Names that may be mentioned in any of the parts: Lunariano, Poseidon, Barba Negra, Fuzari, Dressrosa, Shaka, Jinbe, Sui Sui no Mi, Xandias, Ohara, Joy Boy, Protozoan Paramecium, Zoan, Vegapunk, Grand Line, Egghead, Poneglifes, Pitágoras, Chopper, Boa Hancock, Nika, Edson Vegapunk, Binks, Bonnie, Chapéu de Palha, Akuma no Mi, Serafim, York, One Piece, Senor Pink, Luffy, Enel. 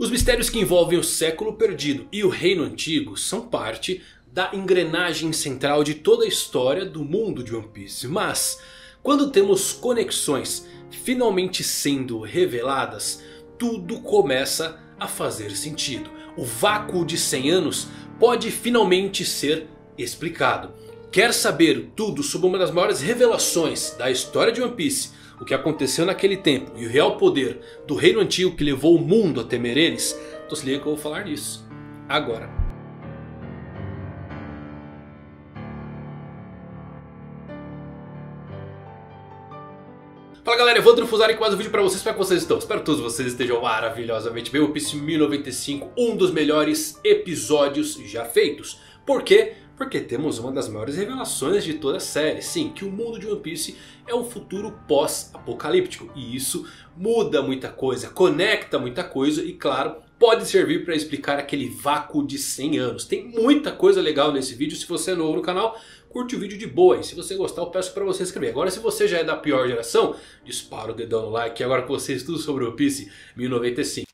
Os mistérios que envolvem o século perdido e o reino antigo são parte da engrenagem central de toda a história do mundo de One Piece. Mas quando temos conexões finalmente sendo reveladas, tudo começa a fazer sentido. O vácuo de 100 anos pode finalmente ser explicado. Quer saber tudo sobre uma das maiores revelações da história de One Piece, o que aconteceu naquele tempo e o real poder do reino antigo que levou o mundo a temer eles? Então se liga que eu vou falar disso agora. Fala galera, Evandro Fuzari com mais um vídeo pra vocês, como é que vocês estão? Espero que todos vocês estejam maravilhosamente bem. One Piece 1095, um dos melhores episódios já feitos. Por quê? Porque temos uma das maiores revelações de toda a série. Sim, que o mundo de One Piece é um futuro pós-apocalíptico. E isso muda muita coisa, conecta muita coisa e claro, pode servir para explicar aquele vácuo de 100 anos. Tem muita coisa legal nesse vídeo. Se você é novo no canal, curte o vídeo de boa, e se você gostar eu peço para você inscrever. Agora se você já é da pior geração, dispara o dedão no like. Agora com vocês tudo sobre One Piece 1095.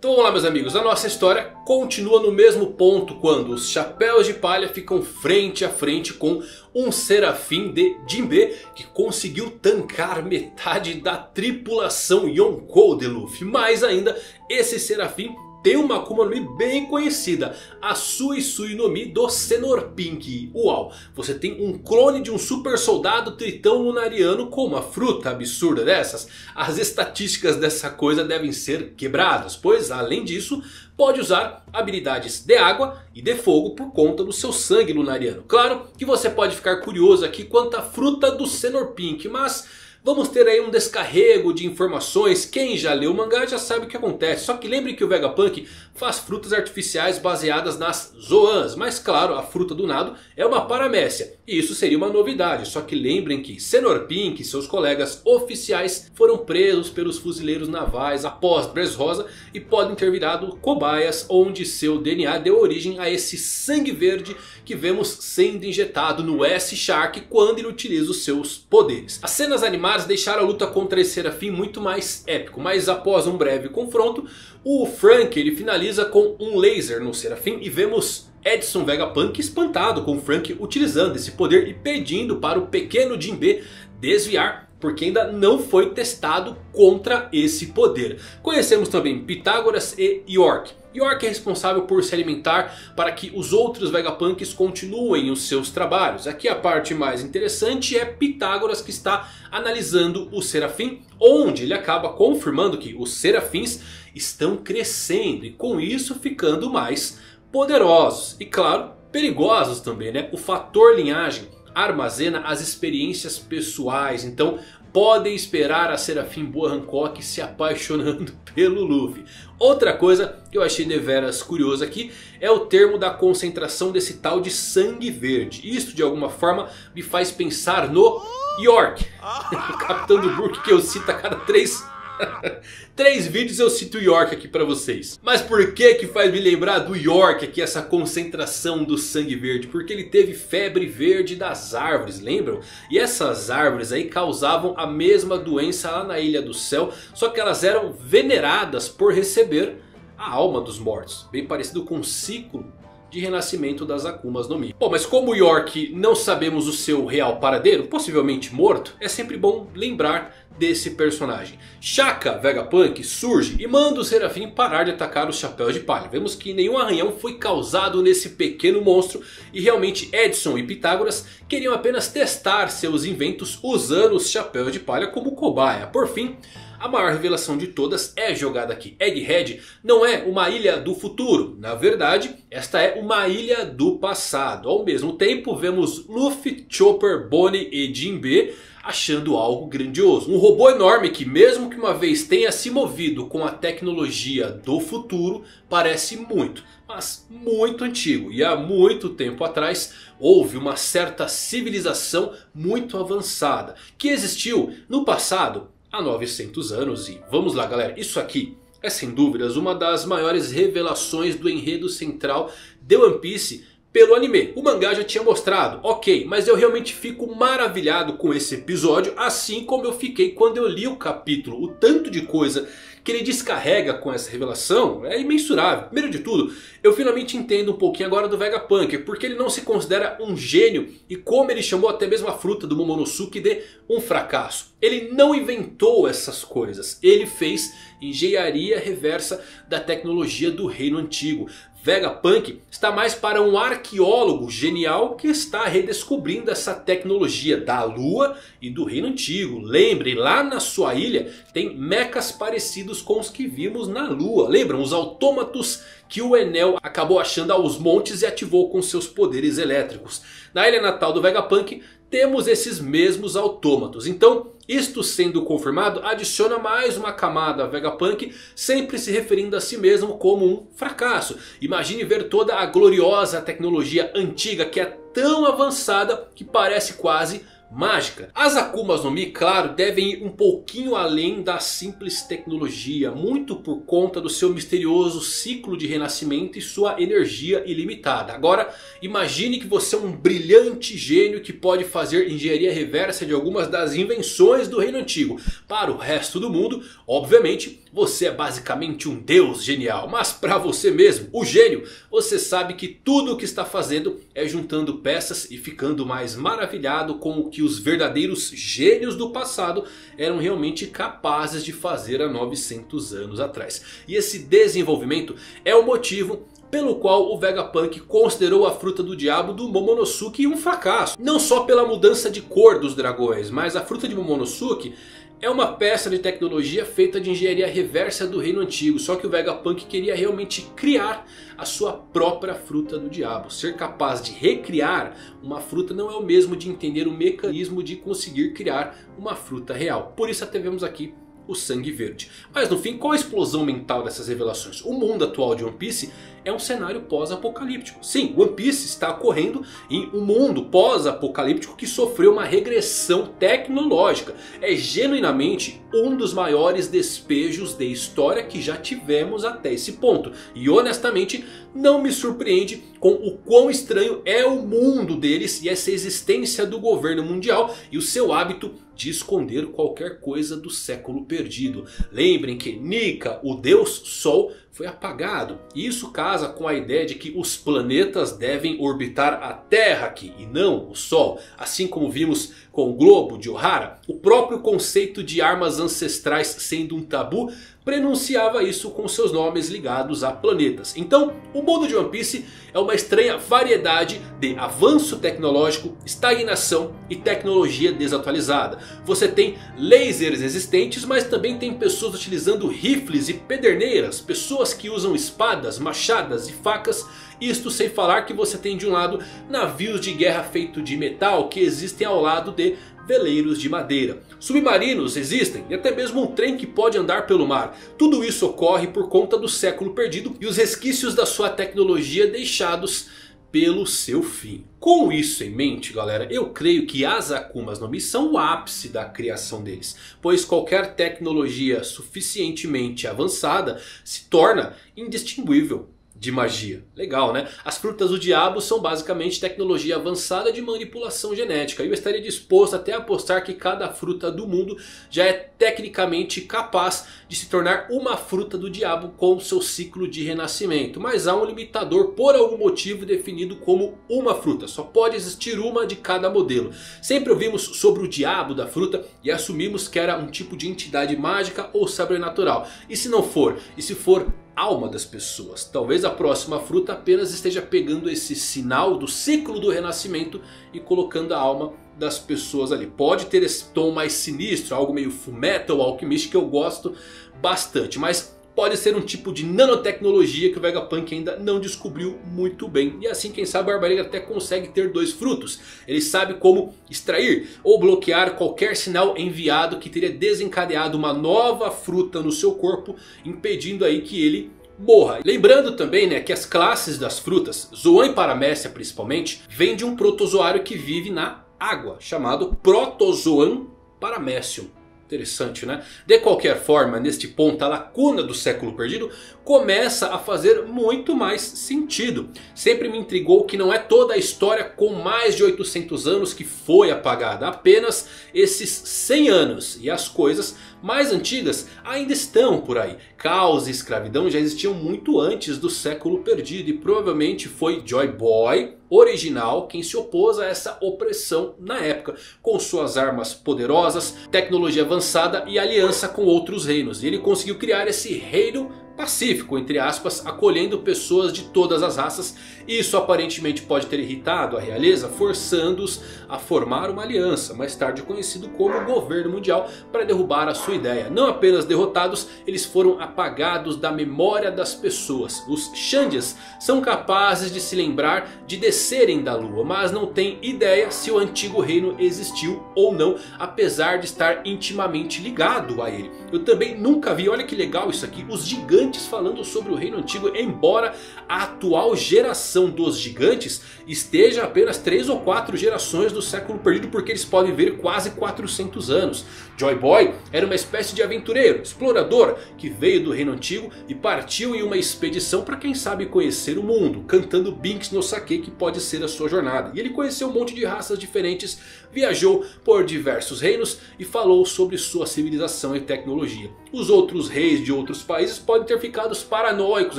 Então vamos lá meus amigos, a nossa história continua no mesmo ponto quando os Chapéus de Palha ficam frente a frente com um Serafim de Jinbe que conseguiu tancar metade da tripulação Yonkou de Luffy. Mais ainda, esse Serafim tem uma Akuma no Mi bem conhecida, a Sui Sui no Mi do Senor Pink. Uau, você tem um clone de um super soldado tritão lunariano com uma fruta absurda dessas? As estatísticas dessa coisa devem ser quebradas, pois além disso pode usar habilidades de água e de fogo por conta do seu sangue lunariano. Claro que você pode ficar curioso aqui quanto à fruta do Senor Pink, mas vamos ter aí um descarrego de informações. Quem já leu o mangá já sabe o que acontece. Só que lembre que o Vegapunk faz frutas artificiais baseadas nas zoans. Mas claro, a fruta do nado é uma paramécia. E isso seria uma novidade. Só que lembrem que Senor Pink e seus colegas oficiais foram presos pelos fuzileiros navais após Dressrosa e podem ter virado cobaias, onde seu DNA deu origem a esse sangue verde que vemos sendo injetado no S-Shark quando ele utiliza os seus poderes. As cenas animadas deixaram a luta contra esse Serafim muito mais épico, mas após um breve confronto, o Frank ele finaliza com um laser no Serafim e vemos Edson Vegapunk espantado com o Frank utilizando esse poder e pedindo para o pequeno Jinbe desviar, porque ainda não foi testado contra esse poder. Conhecemos também Pitágoras e York. York é responsável por se alimentar para que os outros Vegapunks continuem os seus trabalhos. Aqui a parte mais interessante é Pitágoras, que está analisando o Serafim, onde ele acaba confirmando que os Serafins estão crescendo e com isso ficando mais poderosos. E claro, perigosos também, né? O fator linhagem armazena as experiências pessoais, então podem esperar a Serafim Boa Hancock se apaixonando pelo Luffy. Outra coisa que eu achei deveras curiosa aqui é o termo da concentração desse tal de sangue verde. Isso de alguma forma me faz pensar no York, o Capitão do Burke que eu cito a cada três vídeos eu cito o York aqui pra vocês. Mas por que que faz me lembrar do York aqui essa concentração do sangue verde? Porque ele teve febre verde das árvores, lembram? E essas árvores aí causavam a mesma doença lá na Ilha do Céu, só que elas eram veneradas por receber a alma dos mortos. Bem parecido com o ciclo de renascimento das Akumas no Mi. Bom, mas como York não sabemos o seu real paradeiro, possivelmente morto, é sempre bom lembrar desse personagem. Shaka Vegapunk surge e manda o Serafim parar de atacar os Chapéus de Palha. Vemos que nenhum arranhão foi causado nesse pequeno monstro e realmente Edson e Pitágoras queriam apenas testar seus inventos usando os Chapéus de Palha como cobaia. Por fim, a maior revelação de todas é jogada aqui. Egghead não é uma ilha do futuro. Na verdade, esta é uma ilha do passado. Ao mesmo tempo, vemos Luffy, Chopper, Bonnie e Jinbe achando algo grandioso. Um robô enorme que, mesmo que uma vez tenha se movido com a tecnologia do futuro, parece muito, mas muito antigo. E há muito tempo atrás houve uma certa civilização muito avançada que existiu no passado há 900 anos. E vamos lá galera, isso aqui é sem dúvidas uma das maiores revelações do enredo central de One Piece pelo anime. O mangá já tinha mostrado, ok, mas eu realmente fico maravilhado com esse episódio, assim como eu fiquei quando eu li o capítulo. O tanto de coisa que ele descarrega com essa revelação é imensurável. Primeiro de tudo, eu finalmente entendo um pouquinho agora do Vegapunk, porque ele não se considera um gênio e como ele chamou até mesmo a fruta do Momonosuke de um fracasso. Ele não inventou essas coisas, ele fez engenharia reversa da tecnologia do reino antigo. Vegapunk está mais para um arqueólogo genial que está redescobrindo essa tecnologia da lua e do reino antigo. Lembre, lá na sua ilha tem mechas parecidos com os que vimos na lua. Lembram os autômatos que o Enel acabou achando aos montes e ativou com seus poderes elétricos. Na ilha natal do Vegapunk temos esses mesmos autômatos. Então, isto sendo confirmado, adiciona mais uma camada a Vegapunk, sempre se referindo a si mesmo como um fracasso. Imagine ver toda a gloriosa tecnologia antiga que é tão avançada que parece quase mágica. As Akumas no Mi, claro, devem ir um pouquinho além da simples tecnologia, muito por conta do seu misterioso ciclo de renascimento e sua energia ilimitada. Agora, imagine que você é um brilhante gênio que pode fazer engenharia reversa de algumas das invenções do reino antigo. Para o resto do mundo, obviamente, você é basicamente um deus genial. Mas para você mesmo, o gênio, você sabe que tudo o que está fazendo é juntando peças e ficando mais maravilhado com o que os verdadeiros gênios do passado eram realmente capazes de fazer há 900 anos atrás. E esse desenvolvimento é o motivo pelo qual o Vegapunk considerou a fruta do diabo do Momonosuke um fracasso. Não só pela mudança de cor dos dragões, mas a fruta de Momonosuke é uma peça de tecnologia feita de engenharia reversa do reino antigo. Só que o Vegapunk queria realmente criar a sua própria fruta do diabo. Ser capaz de recriar uma fruta não é o mesmo de entender o mecanismo de conseguir criar uma fruta real. Por isso até vemos aqui o sangue verde. Mas no fim, qual a explosão mental dessas revelações? O mundo atual de One Piece é um cenário pós-apocalíptico. Sim, One Piece está ocorrendo em um mundo pós-apocalíptico que sofreu uma regressão tecnológica. É genuinamente um dos maiores despejos de história que já tivemos até esse ponto. E honestamente, não me surpreende com o quão estranho é o mundo deles e essa existência do governo mundial e o seu hábito de esconder qualquer coisa do século perdido. Lembrem que Nika, o deus Sol, foi apagado. E isso casa com a ideia de que os planetas devem orbitar a Terra aqui e não o Sol. Assim como vimos com o globo de Ohara, o próprio conceito de armas ancestrais sendo um tabu prenunciava isso com seus nomes ligados a planetas. Então, o mundo de One Piece é uma estranha variedade de avanço tecnológico, estagnação e tecnologia desatualizada. Você tem lasers existentes, mas também tem pessoas utilizando rifles e pederneiras, pessoas que usam espadas, machadas e facas. Isto sem falar que você tem de um lado navios de guerra feitos de metal que existem ao lado de veleiros de madeira. Submarinos existem e até mesmo um trem que pode andar pelo mar. Tudo isso ocorre por conta do século perdido e os resquícios da sua tecnologia deixados pelo seu fim. Com isso em mente, galera, eu creio que as Akumas no Mi são o ápice da criação deles, pois qualquer tecnologia suficientemente avançada se torna indistinguível de magia. Legal, né? As frutas do diabo são basicamente tecnologia avançada de manipulação genética. E eu estaria disposto até a apostar que cada fruta do mundo já é tecnicamente capaz de se tornar uma fruta do diabo com seu ciclo de renascimento. Mas há um limitador por algum motivo definido como uma fruta. Só pode existir uma de cada modelo. Sempre ouvimos sobre o diabo da fruta e assumimos que era um tipo de entidade mágica ou sobrenatural. E se não for? E se for alma das pessoas? Talvez a próxima fruta apenas esteja pegando esse sinal do ciclo do renascimento e colocando a alma das pessoas ali. Pode ter esse tom mais sinistro, algo meio Fullmetal Alchemist, que eu gosto bastante, mas pode ser um tipo de nanotecnologia que o Vegapunk ainda não descobriu muito bem. E assim, quem sabe a Barba Negra até consegue ter dois frutos. Ele sabe como extrair ou bloquear qualquer sinal enviado que teria desencadeado uma nova fruta no seu corpo, impedindo aí que ele morra. Lembrando também, né, que as classes das frutas, Zoan e Paramécia principalmente, vêm de um protozoário que vive na água, chamado Protozoan Paramecium. Interessante, né? De qualquer forma, neste ponto, a lacuna do século perdido começa a fazer muito mais sentido. Sempre me intrigou que não é toda a história com mais de 800 anos que foi apagada. Apenas esses 100 anos. E as coisas mais antigas ainda estão por aí. Caos e escravidão já existiam muito antes do século perdido, e provavelmente foi Joy Boy original quem se opôs a essa opressão na época, com suas armas poderosas, tecnologia avançada e aliança com outros reinos. E ele conseguiu criar esse reino pacífico, entre aspas, acolhendo pessoas de todas as raças. Isso aparentemente pode ter irritado a realeza, forçando-os a formar uma aliança, mais tarde conhecido como governo mundial, para derrubar a sua ideia. Não apenas derrotados, eles foram apagados da memória das pessoas. Os Xandias são capazes de se lembrar de descerem da lua, mas não têm ideia se o antigo reino existiu ou não, apesar de estar intimamente ligado a ele. Eu também nunca vi, olha que legal isso aqui, os gigantes falando sobre o reino antigo, embora a atual geração dos gigantes esteja apenas 3 ou 4 gerações do século perdido, porque eles podem viver quase 400 anos. Joy Boy era uma espécie de aventureiro, explorador, que veio do reino antigo e partiu em uma expedição para quem sabe conhecer o mundo, cantando Binks no Sake, que pode ser a sua jornada. E ele conheceu um monte de raças diferentes, viajou por diversos reinos e falou sobre sua civilização e tecnologia. Os outros reis de outros países podem ter ficado paranoicos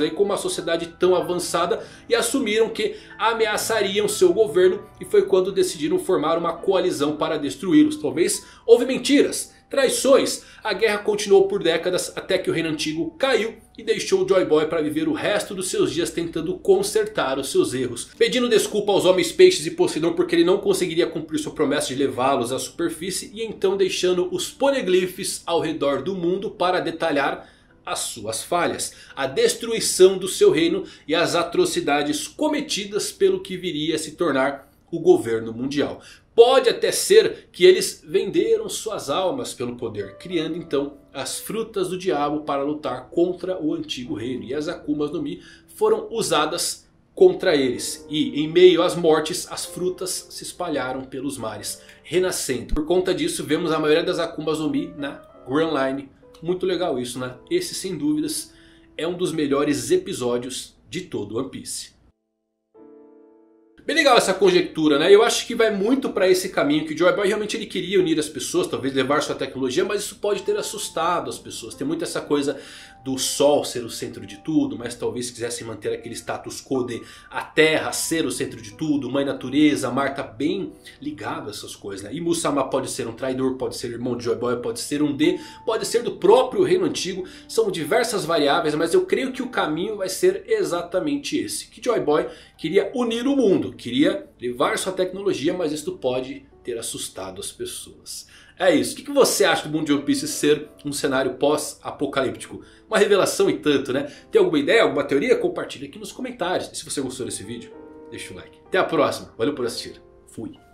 aí com uma sociedade tão avançada e assumiram que ameaçariam seu governo, e foi quando decidiram formar uma coalizão para destruí-los. Talvez houve mentiras, traições. A guerra continuou por décadas até que o reino antigo caiu e deixou Joy Boy para viver o resto dos seus dias tentando consertar os seus erros, pedindo desculpa aos homens peixes e Poseidon porque ele não conseguiria cumprir sua promessa de levá-los à superfície, e então deixando os Poneglifes ao redor do mundo para detalhar as suas falhas, a destruição do seu reino e as atrocidades cometidas pelo que viria a se tornar o governo mundial. Pode até ser que eles venderam suas almas pelo poder, criando então as frutas do diabo para lutar contra o antigo reino, e as Akumas no Mi foram usadas contra eles. E em meio às mortes, as frutas se espalharam pelos mares, renascendo. Por conta disso, vemos a maioria das Akumas no Mi na Grand Line. Muito legal isso, né? Esse, sem dúvidas, é um dos melhores episódios de todo One Piece. Bem legal essa conjectura, né? Eu acho que vai muito para esse caminho, que o Joy Boy realmente ele queria unir as pessoas, talvez levar sua tecnologia, mas isso pode ter assustado as pessoas. Tem muito essa coisa do sol ser o centro de tudo, mas talvez quisessem manter aquele status quo de a terra ser o centro de tudo, mãe natureza, a mar tá bem ligado a essas coisas, né? E Musama pode ser um traidor, pode ser irmão de Joy Boy, pode ser um D, pode ser do próprio reino antigo. São diversas variáveis, mas eu creio que o caminho vai ser exatamente esse, que Joy Boy queria unir o mundo, queria levar sua tecnologia, mas isto pode ter assustado as pessoas. É isso. O que você acha do mundo de One Piece ser um cenário pós-apocalíptico? Uma revelação e tanto, né? Tem alguma ideia, alguma teoria? Compartilha aqui nos comentários. E se você gostou desse vídeo, deixa o like. Até a próxima. Valeu por assistir. Fui.